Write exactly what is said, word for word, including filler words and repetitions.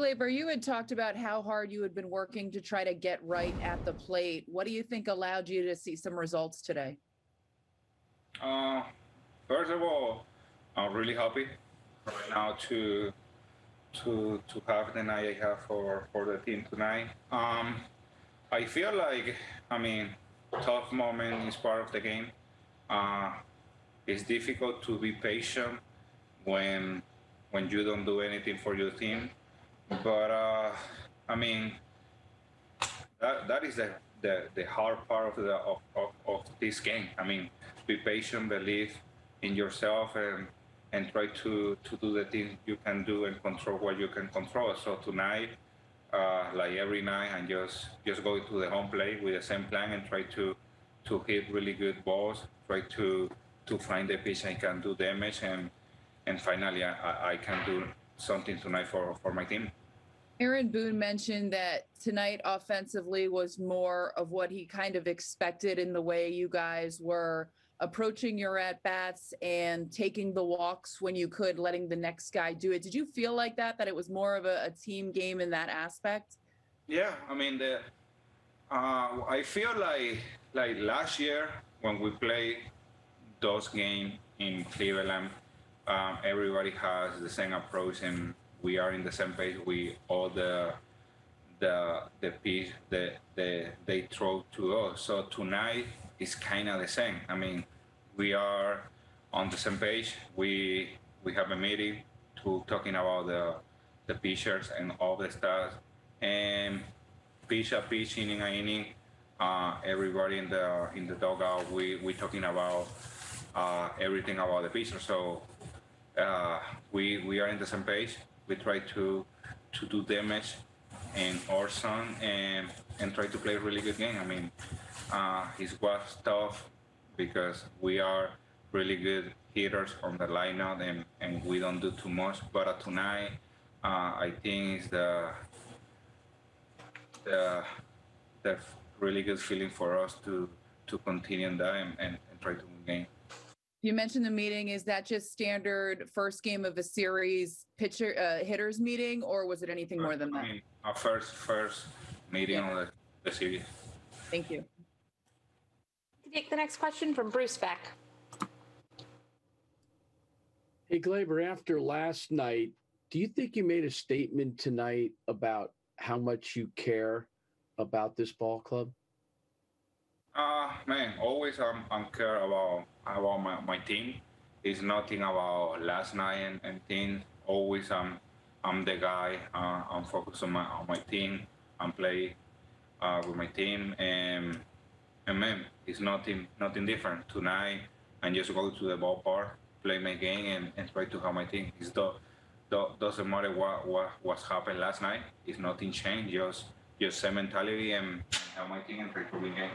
Gleyber, you had talked about how hard you had been working to try to get right at the plate. What do you think allowed you to see some results today? Uh, first of all, I'm really happy right now to to to have the night I have for, for the team tonight. Um, I feel like, I mean, tough moment is part of the game. Uh, it's difficult to be patient when when you don't do anything for your team. But, uh, I mean, that, that is the, the, the hard part of, the, of, of, of this game. I mean, be patient, believe in yourself, and and try to, to do the things you can do and control what you can control. So tonight, uh, like every night, I'm just, just going to the home plate with the same plan and try to, to hit really good balls, try to, to find the pitch I can do damage, and, and finally I, I can do something tonight for, for my team. Aaron Boone mentioned that tonight offensively was more of what he kind of expected in the way you guys were approaching your at-bats and taking the walks when you could, letting the next guy do it. Did you feel like that, that it was more of a, a team game in that aspect? Yeah, I mean, the, uh, I feel like like last year when we played those games in Cleveland, um, everybody has the same approach and we are in the same page. We all the the the pitch that the, they throw to us. So tonight is kind of the same. I mean, we are on the same page. We we have a meeting to talking about the the pitchers and all the stuff. And pitch a pitch, inning a inning. Uh, everybody in the in the dugout, we we talking about uh, everything about the pitcher. So uh, we we are in the same page. We try to to do damage in our zone and and try to play a really good game. I mean, uh, it was tough because we are really good hitters on the lineup and and we don't do too much. But uh, tonight, uh, I think it's the the the really good feeling for us to to continue that and, and, and try to win game. You mentioned the meeting. Is that just standard first game of a series pitcher uh, hitters meeting, or was it anything more than that? I mean, our first first meeting yeah. on the, the series. Thank you. Can take the next question from Bruce Beck. Hey, Gleyber, after last night, do you think you made a statement tonight about how much you care about this ball club? Uh, man, always I'm, I'm care about about my, my team. It's nothing about last night and, and things. Always I'm I'm the guy. Uh, I'm focused on my on my team. I'm play uh, with my team, and and man, it's nothing nothing different tonight. I just go to the ballpark, play my game, and, and try to help my team. It's do, do, doesn't matter what what what's happened last night. It's nothing changed. Just just same mentality and help my team and try to win game.